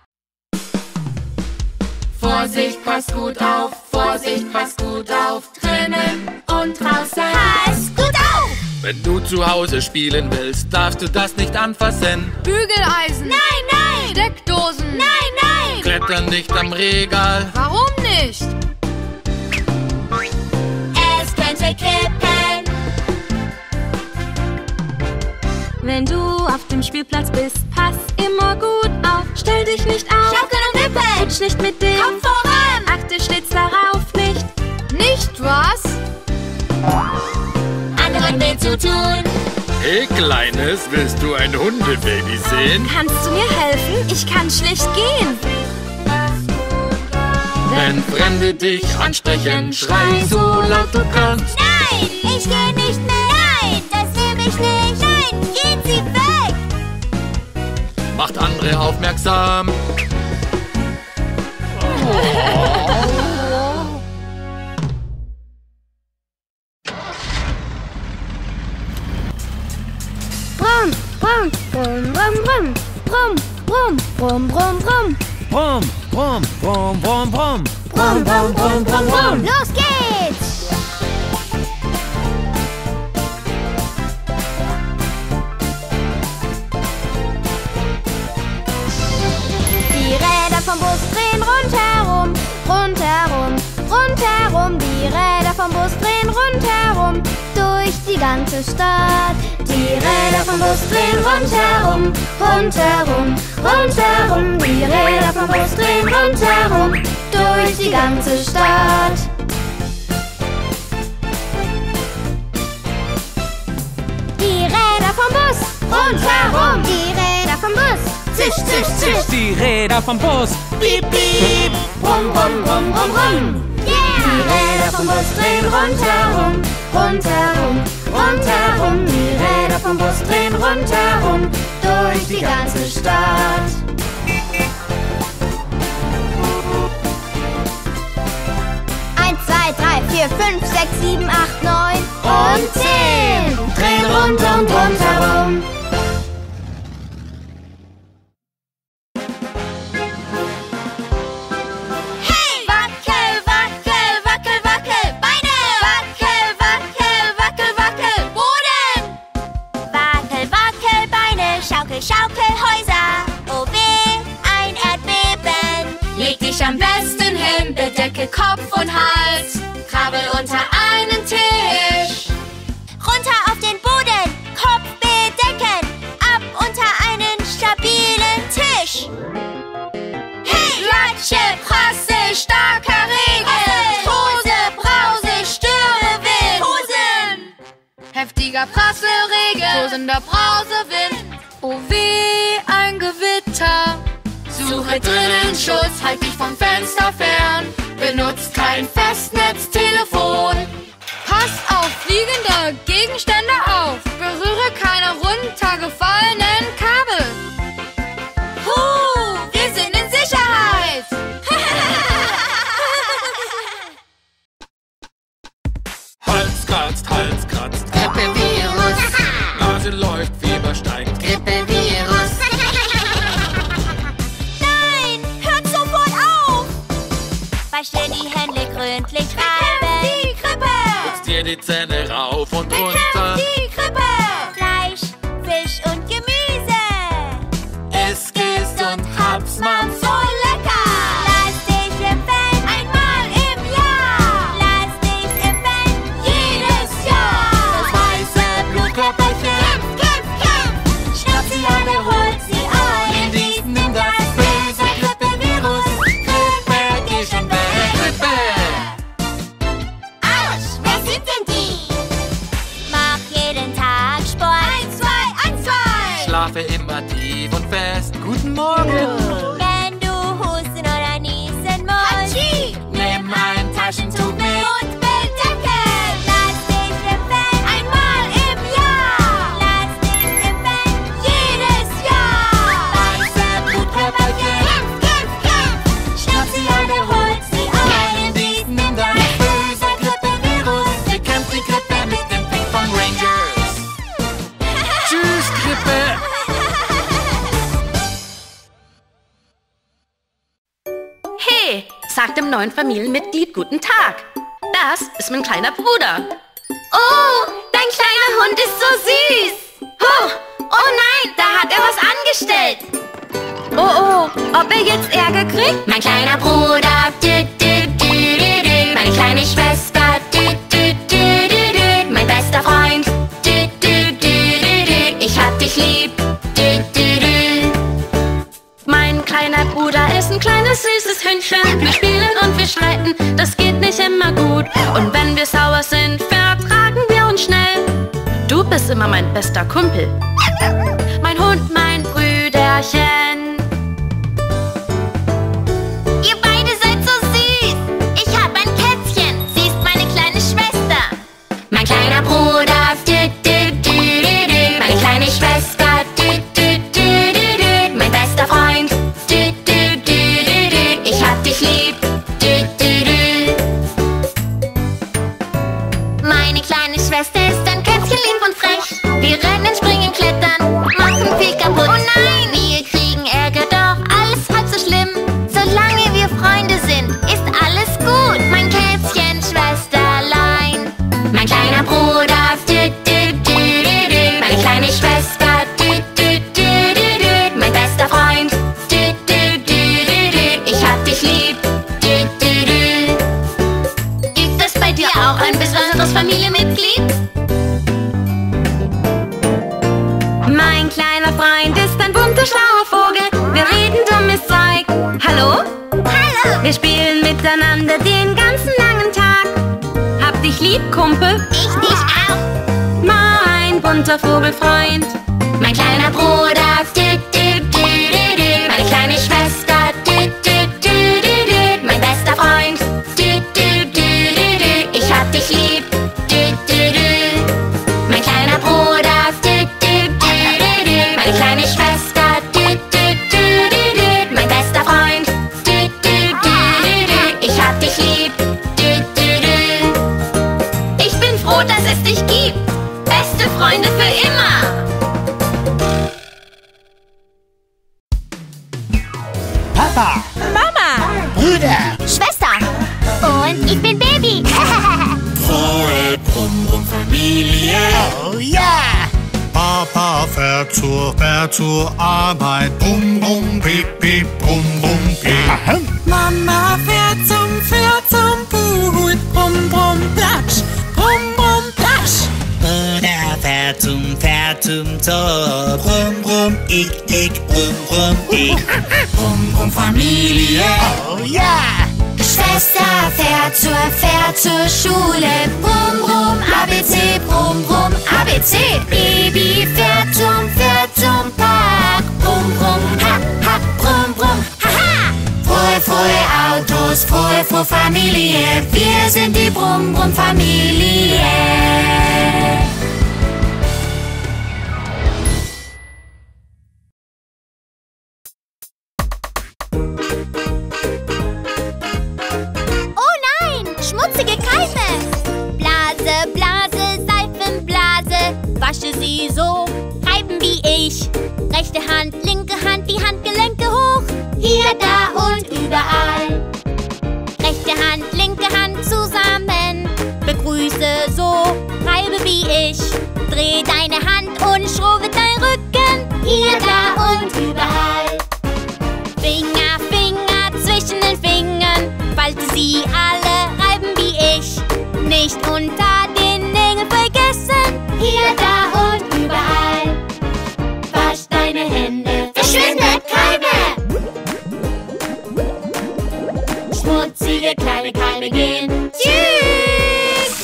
Vorsicht, pass gut auf, Vorsicht, pass gut auf, drinnen und draußen. Pass gut auf! Wenn du zu Hause spielen willst, darfst du das nicht anfassen. Bügeleisen, nein, nein! Steckdosen, nein, nein! Klettern nicht am Regal, warum nicht? Kippen. Wenn du auf dem Spielplatz bist, pass immer gut auf. Stell dich nicht auf, schaukeln und wippen. Rutsch nicht mit dem Kopf voran. Achte stets darauf, nicht was anderen weh zu tun. Hey Kleines, willst du ein Hundebaby sehen? Kannst du mir helfen? Ich kann schlecht gehen. Wenn Fremde dich ansprechen, schrei so laut du kannst. Nein, ich geh nicht mit. Nein, das will mich nicht. Nein, gehen Sie weg. Macht andere aufmerksam. Oh. Brumm, brumm, brumm, brumm, brumm, brumm, brumm, brumm, brumm. Brumm, brumm, brumm, brumm, brumm. Brumm, brumm, brumm, brumm, brumm. Los geht's! Die Räder vom Bus drehen rundherum, rundherum, rundherum. Die Räder vom Bus drehen rundherum, durch die ganze Stadt. Die Räder vom Bus drehen rundherum, rundherum, rundherum. Die Räder vom Bus drehen rundherum, durch die ganze Stadt. Die Räder vom Bus rundherum, die Räder vom Bus. Zisch, zisch, zisch, die Räder vom Bus. Piep, piep, rum, rum, rum, rum, rum. Die Räder vom Bus drehen rundherum, rundherum, rundherum. Die Räder vom Bus drehen rundherum, durch die ganze Stadt. Eins, zwei, drei, vier, fünf, sechs, sieben, acht, neun und 10. Drehen rund und rundherum. Schaukelhäuser, oh weh, ein Erdbeben. Leg dich am besten hin, bedecke Kopf und Hals, krabbel unter einen heftiger Prasselregen, tosender Brausewind, oh weh, ein Gewitter. Suche drinnen Schutz, halt dich vom Fenster fern, benutzt kein Festnetztelefon. Pass auf fliegende Gegenstände auf, berühre keine runtergefallenen Kabel. Huh, wir sind in Sicherheit! Hals kratzt, Hals kratzt, Grippevirus. Nase läuft, Fieber steigt, Grippevirus. Nein, hört sofort auf! Wasch dir die Hände gründlich rein. Die Grippe! Putz dir die Zähne rauf und runter. Die Grippe! Fleisch, Fisch und Gemüse. Es ist und hab's man so lecker. Lass dich impfen, einmal im Jahr. Lass dich impfen, jedes Jahr. Das weiße Blutkörperchen, kämpf, kämpf, kämpf. Schnapp sie alle, holt sie ein. Dies nimmt das böse Grippevirus. Grippe, geh schon weg, Grippe. Autsch, wer sind denn die? Mach jeden Tag Sport. 1, 2, 1, 2. Schlafe immer tief und fest. Guten Morgen. Wenn du husten oder niesen musst, nimm ein Taschentuch mit und bedecke. Lass dich impfen, einmal im Jahr. Lass dich impfen, jedes Jahr. Weiße Blutkörperchen, kämpf, kämpf, kämpf. Schnapp sie alle, holt sie ein. Diesen nimm das böse Grippevirus. Bekämpft die Grippe mit dem Pinkfong Rangers. Tschüss, Grippe. Sag dem neuen Familienmitglied guten Tag. Das ist mein kleiner Bruder. Oh, dein kleiner Hund ist so süß. Oh nein, da hat er was angestellt. Oh, ob er jetzt Ärger kriegt? Mein kleiner Bruder, dü, dü, dü, dü, dü. Meine kleine Schwester, dü, dü, dü, dü, dü. Mein bester Freund, dü, dü, dü, dü, dü. Ich hab dich lieb, dü, dü, dü. Mein kleiner Bruder ist ein kleines süßes Hündchen. Wir spielen und wir streiten, das geht nicht immer gut. Und wenn wir sauer sind, vertragen wir uns schnell. Du bist immer mein bester Kumpel. Mein Hund, mein Brüderchen. Ihr beide seid so süß. Ich hab ein Kätzchen, sie ist meine kleine Schwester. Mein kleiner Bruder, dü, dü, dü, dü, dü. Meine kleine Schwester, dü, dü, dü, dü, dü. Mein bester Freund, dü, dü, dü, dü, dü. Ich hab dich lieb, dü, dü, dü. Meine kleine Schwester ist ein Kätzchen, lieb und frech. Wir rennen, springen, klettern, machen viel kaputt. Oh nein, wir kriegen Ärger, doch alles halb so schlimm. Solange wir Freunde sind, ist alles gut. Mein Kätzchen, Schwesterlein. Mein kleiner Bruder, dü, dü, dü, dü, dü. Meine kleine Schwester, dü, dü, dü, dü, dü. Mein bester Freund, dü, dü, dü, dü, dü. Ich hab dich lieb, dü, dü, dü. Gibt es bei dir auch ein besonderes Familienmitglied? Mein kleiner Freund ist ein bunter, schlauer Vogel. Wir reden dummes Zeug. Hallo? Hallo. Wir spielen miteinander den ganzen langen Tag. Hab dich lieb, Kumpel. Ich dich auch. Mein bunter Vogelfreund. Mein kleiner Bruder, dü, dü, dü, dü, dü. Meine kleine Schwester, dü, dü, dü, dü, dü. Mein bester Freund, dü, dü, dü, dü, dü. Ich hab dich lieb, dü, dü, dü. Mein kleiner Bruder, dü, dü, dü, dü, dü. Meine kleine Schwester, dü, dü, dü, dü, dü. Mein bester Freund, dü, dü, dü, dü, dü. Ich hab dich lieb, dü, dü, dü. Ich bin froh, dass es dich gibt. Beste Freunde für immer. Papa, Mama, Brüder, Schwester und ich bin Baby. Frohe Brumm-Brumm-Familie. Oh ja! Papa fährt zur Arbeit. Brumm, brumm, piep, piep, brumm, brumm, piep. Mama fährt zum Pool. Brumm, brumm, platsch. Brumm, brumm, platsch. Bruder fährt zum Zoo. Brumm, brumm, ich, brumm, brumm, ich. Brumm, brumm, Familie. Oh ja! Schwester fährt zur Schule. Brumm, brumm, ABC, brumm, brumm, ABC. C. Baby fährt zum Park. Brumm, brumm, ha, ha, brumm, brumm, ha, ha. Voll, voll Autos, voll Familie. Wir sind die Brumm-Brumm-Familie. Wasche sie so, reiben wie ich. Rechte Hand, linke Hand, die Handgelenke hoch. Hier, da und überall. Rechte Hand, linke Hand zusammen. Begrüße so, reibe wie ich. Dreh deine Hand und schrubbe dein Rücken. Hier, da und überall. Finger, Finger, zwischen den Fingern. Falte sie alle, reiben wie ich. Nicht unter den Nägeln vergessen. Hier, da und überall. Wasch deine Hände, verschwindet keine. Schmutzige kleine Keime gehen. Tschüss!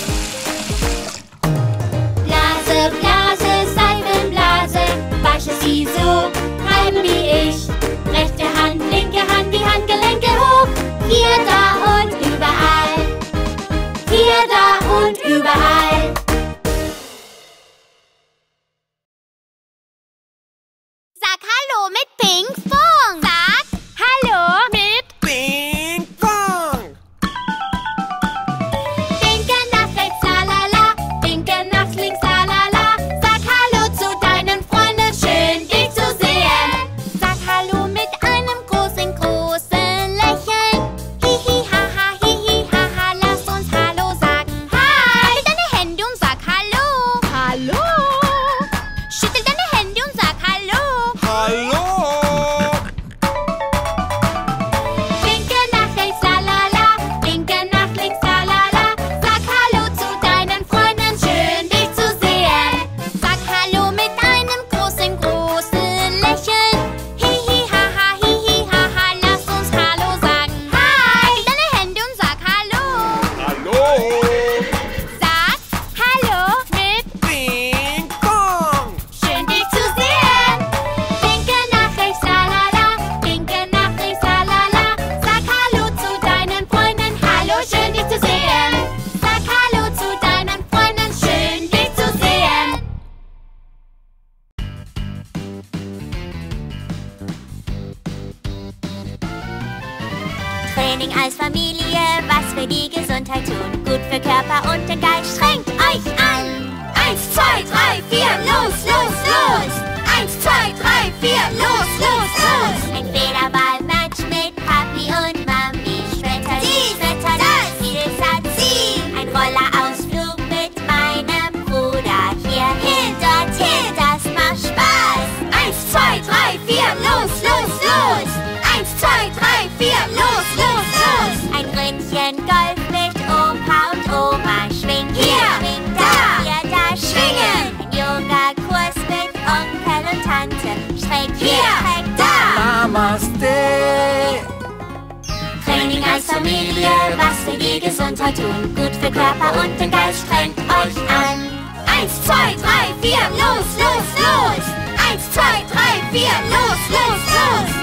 Blase, Blase, Seifenblase. Wasche sie so, reiben wie ich. Rechte Hand, linke Hand, die Handgelenke hoch. Hier, da und überall. Hier, da und überall. Sag Hallo mit Pinkfong. Sag Hallo mit Pinkfong. Linke nach rechts, lalala. Linke nach links, lalala. Sag Hallo zu deinen Freunden, schön dich zu sehen. Sag Hallo mit einem großen Lächeln. Hihi, haha, hihi, haha. Lass uns Hallo sagen. Hi! Schüttel deine Hände und sag Hallo. Hallo! Schüttel deine Hände und sag Hallo. Hallo! Linke nach rechts, lalala. Linke nach links, lalala. Sag Hallo zu deinen Freunden, schön dich zu sehen. Sag Hallo mit einem großen Lächeln. Hihi, haha, hihi, haha. Lass uns Hallo sagen. Hi! Halt deine Hände und sag Hallo. Hallo! Sag Hallo mit Pinkfong. Schön dich zu sehen. Linke nach rechts, lalala. Linke nach rechts, lalala. Sag Hallo zu deinen Freunden. Hallo, schön dich zu sehen. Sag Hallo zu deinen Freunden. Schön dich zu sehen. Training als Familie, was für die Gesundheit tut. Gut für Körper und den Geist. Strengt euch an. 1, 2, 3, 4, los, los, los. 1, 2, 3, 4, los, los, los. Ein Federballmatch mit Papi und Mami. Schmetter das, vieles hat sie. Ein Rollerausflug mit meinem Bruder. Hierhin, dorthin, das macht Spaß. 1, 2, 3, 4, los, los, los. 1, 2, 3, 4, los, los, los. Ein Ründchen Golf mit Opa und Oma. Schwingen, schwingen, da, hier, da, schwingen. Ein Yoga-Kurs mit Onkel und Tante. Schräg hier, schräg da. Namaste. Training als Familie, was für die Gesundheit tun. Gut für Körper und den Geist, strengt euch an. 1, 2, 3, 4, los, los, los. 1, 2, 3, 4, los, los, los.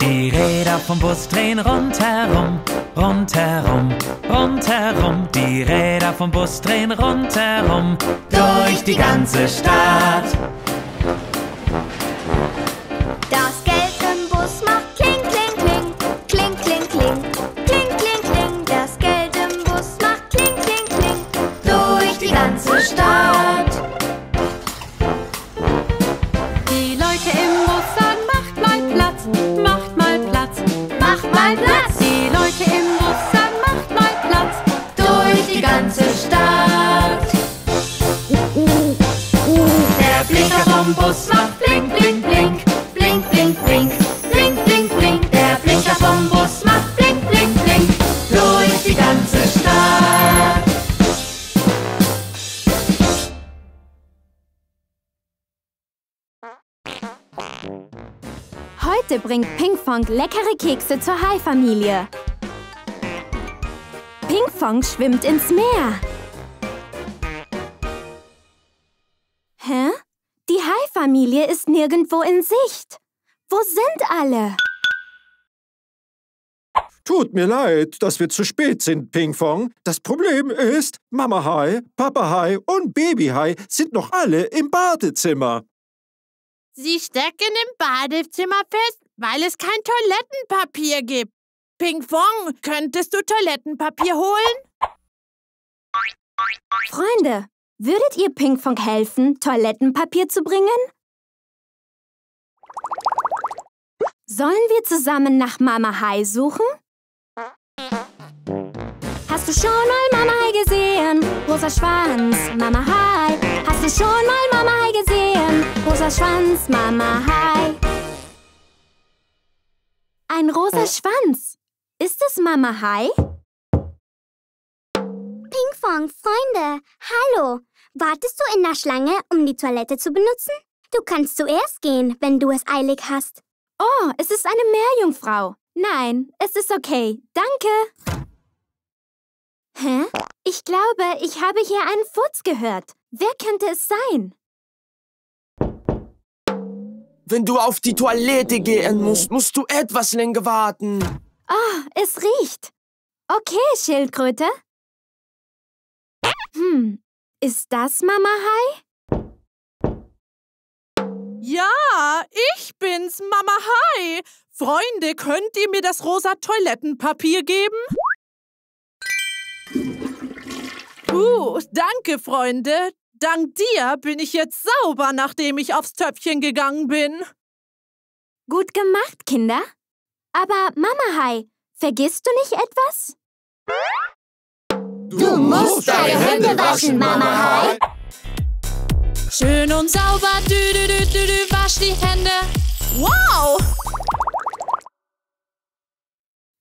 Die Räder vom Bus drehen rundherum, rundherum, rundherum. Die Räder vom Bus drehen rundherum durch die ganze Stadt. Das Geld im Bus macht kling, kling, kling, kling, kling, kling, kling, kling, kling. Das Geld im Bus macht kling, kling, kling durch die ganze Stadt. Die Leute im Bus sagen, macht mal Platz, macht mal Platz, macht mal Platz. Die Leute im Bus sagen, macht mal Platz durch die ganze Stadt. Der Blick Heute bringt Pinkfong leckere Kekse zur Hai-Familie. Pinkfong schwimmt ins Meer. Hä? Die Hai-Familie ist nirgendwo in Sicht. Wo sind alle? Tut mir leid, dass wir zu spät sind, Pinkfong. Das Problem ist, Mama Hai, Papa Hai und Baby Hai sind noch alle im Badezimmer. Sie stecken im Badezimmer fest, weil es kein Toilettenpapier gibt. Pinkfong, könntest du Toilettenpapier holen? Freunde, würdet ihr Pinkfong helfen, Toilettenpapier zu bringen? Sollen wir zusammen nach Mama Hai suchen? Hast du schon mal Mama Hai gesehen? Großer Schwanz, Mama Hai. Hast du schon mal Mama Hai gesehen? Großer Schwanz, Mama Hai. Ein rosa Schwanz. Ist es Mama Hai? Pinkfong, Freunde, hallo. Wartest du in der Schlange, um die Toilette zu benutzen? Du kannst zuerst gehen, wenn du es eilig hast. Oh, es ist eine Meerjungfrau. Nein, es ist okay. Danke. Hä? Ich glaube, ich habe hier einen Furz gehört. Wer könnte es sein? Wenn du auf die Toilette gehen musst, musst du etwas länger warten. Oh, es riecht. Okay, Schildkröte. Ist das Mama Hai? Ja, ich bin's, Mama Hai. Freunde, könnt ihr mir das rosa Toilettenpapier geben? Danke, Freunde. Dank dir bin ich jetzt sauber, nachdem ich aufs Töpfchen gegangen bin. Gut gemacht, Kinder. Aber Mama Hai, vergisst du nicht etwas? Du musst deine Hände waschen, Mama Hai. Schön und sauber, wasch die Hände. Wow!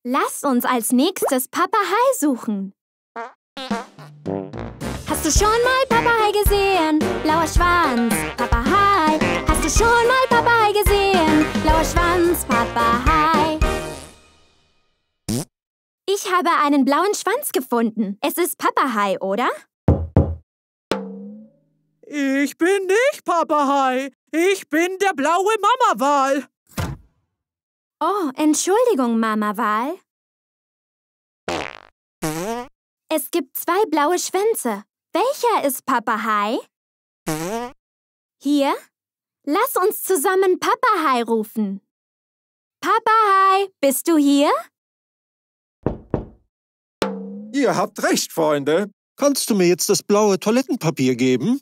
Lass uns als nächstes Papa Hai suchen. Hast du schon mal Papa Hai gesehen? Blauer Schwanz, Papa Hai. Hast du schon mal Papa Hai gesehen? Blauer Schwanz, Papa Hai. Ich habe einen blauen Schwanz gefunden. Es ist Papa Hai, oder? Ich bin nicht Papa Hai. Ich bin der blaue Mama-Wal. Oh, Entschuldigung, Mama-Wal. Es gibt zwei blaue Schwänze. Welcher ist Papa Hai? Hier? Lass uns zusammen Papa Hai rufen. Papa Hai, bist du hier? Ihr habt recht, Freunde. Kannst du mir jetzt das blaue Toilettenpapier geben?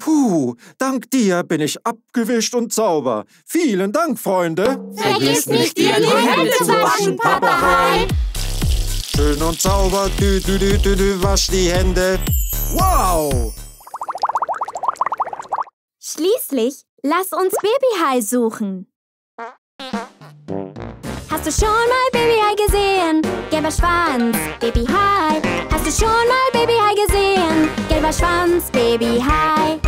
Puh, dank dir bin ich abgewischt und sauber. Vielen Dank, Freunde. Vergiss nicht, dir die Hände zu waschen, Papa Hai. Schön und sauber, wasch die Hände. Wow! Schließlich, lass uns Baby Hai suchen. Hast du schon mal Baby Hai gesehen? Gelber Schwanz, Baby Hai. Hast du schon mal Baby Hai gesehen? Gelber Schwanz, Baby Hai.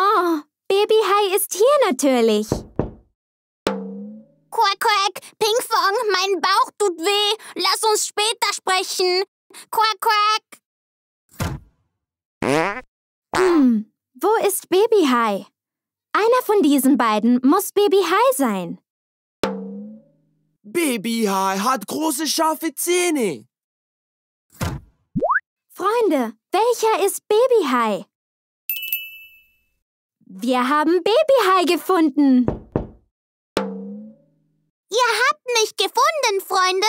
Oh, Baby Hai ist hier natürlich. Quack, quack, Pinkfong, mein Bauch tut weh. Lass uns später sprechen. Quack, quack. Wo ist Baby Hai? Einer von diesen beiden muss Baby Hai sein. Baby Hai hat große, scharfe Zähne. Freunde, welcher ist Baby Hai? Wir haben Baby Hai gefunden. Ihr habt mich gefunden, Freunde.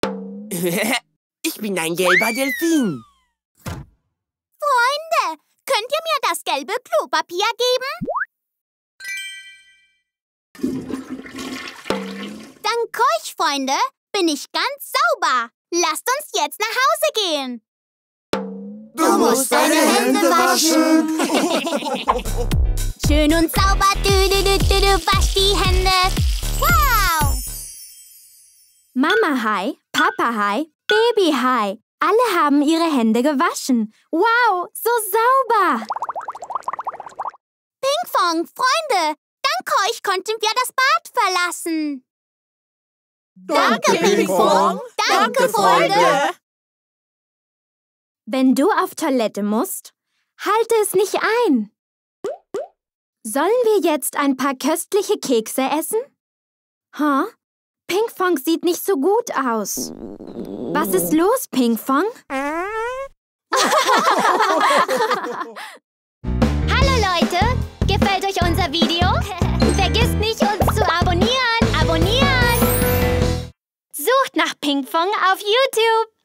Danke. Ich bin ein gelber Delfin. Freunde, könnt ihr mir das gelbe Klopapier geben? Dank euch, Freunde, bin ich ganz sauber. Lasst uns jetzt nach Hause gehen. Du musst deine Hände waschen. Schön und sauber, wasch die Hände. Wow! Mama Hai, Papa Hai, Baby Hai. Alle haben ihre Hände gewaschen. Wow, so sauber! Pinkfong, Freunde! Dank euch konnten wir das Bad verlassen. Danke, Pinkfong! Danke, Freunde! Wenn du auf Toilette musst, halte es nicht ein. Sollen wir jetzt ein paar köstliche Kekse essen? Huh? Pinkfong sieht nicht so gut aus. Was ist los, Pinkfong? Hallo Leute! Gefällt euch unser Video? Vergisst nicht, uns zu abonnieren! Abonnieren! Sucht nach Pinkfong auf YouTube!